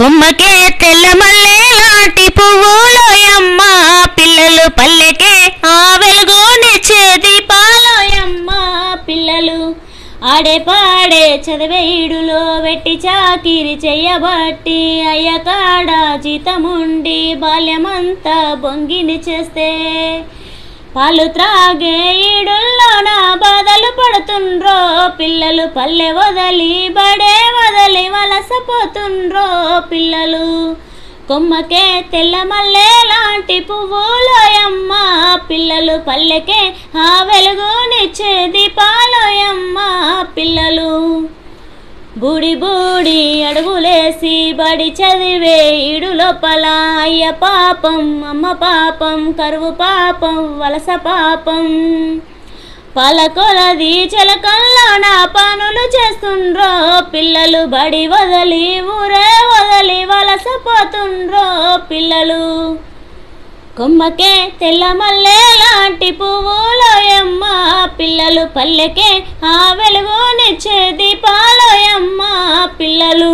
కొమ్మకే తెల్లమల్లె లాంటి పువ్వులోయమ్మ పిల్లలు పల్లెకే ఆ వెలుగు నిచ్చే దీపాలోయమ్మ పిల్లలు ఆడే పాడే చదవేడులో వెట్టి చాకిరి చేయబట్టి అయ్యకాడ జీతముండి బాల్యమంతా బొంగిని చేస్తే పాలు త్రాగే ఈడుల్లోన బాధలు పడుతుండ్రో పిల్లలు పల్లె వదలి బడే వదలి వలసపోతుండ్రో పిల్లలు కొమ్మకే తెల్ల మల్లె లాంటి పువ్వులోయమ్మ పిల్లలు పల్లెకే ఆ వెలుగునిచ్చే దీపాలోయమ్మ పిల్లలు బూడి బూడి అడుగులేసి బడి చదివే ఈడు లోపల అయ్య పాపం అమ్మ పాపం కరువు పాపం వలస పాపం పాలకొలది చెలకల్లో నా పనులు చేస్తుండ్రో పిల్లలు బడి వదలి ఊరే వదలి వలసపోతుండ్రో పిల్లలు కొమ్మకే తెల్ల మల్లె లాంటి పువ్వులోయమ్మ పిల్లలు పల్లెకే ఆ వెలుగునిచ్చే దీపాలోయమ్మ పిల్లలు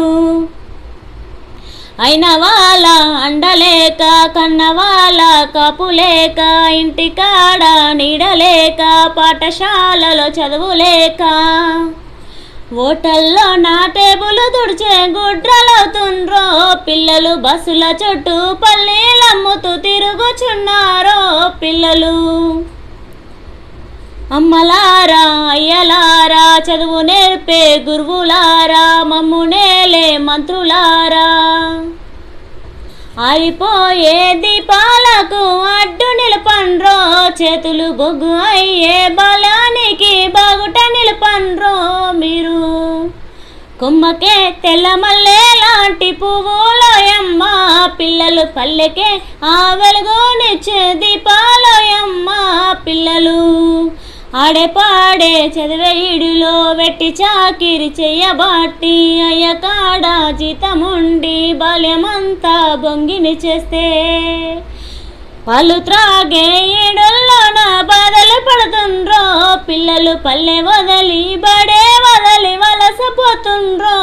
అయిన వాళ్ళ అండలేక కన్న వాళ్ళ కాపులేక ఇంటికాడ నీడలేక పాఠశాలలో చదువులేక ఓటల్లో నా టేబులు తుడిచే గుడ్రలవుతుండ్రో పిల్లలు బస్సుల చుట్టూ పల్లీలమ్ముతూ తిరుగుచున్నారో పిల్లలు అమ్మలారా అయ్యలారా చదువు నేర్పే గురువులారా మమ్మునేలే మంత్రులారా ఆరిపోయే దీపాలకు అడ్డు నిలపండ్రో చేతులు బొగ్గు అయ్యే బాలానికి బాగుట నిలపండ్రో మీరు కొమ్మకే తెల్ల మల్లె లాంటి పువ్వులోయమ్మ పిల్లలు పల్లెకే ఆ వెలుగునిచ్చే దీపాలోయమ్మ పిల్లలు ఆడే పాడే చదివే ఈడులో వెట్టి చాకిరి చేయబట్టి అయ్యకాడ జీతముండి బాల్యమంతా బొంగిని చేస్తే పాలు త్రాగే ఈడుల్లోన బాధలు పడుతుండ్రో పిల్లలు పల్లె వదలి బడే వదలి వలసపోతుండ్రో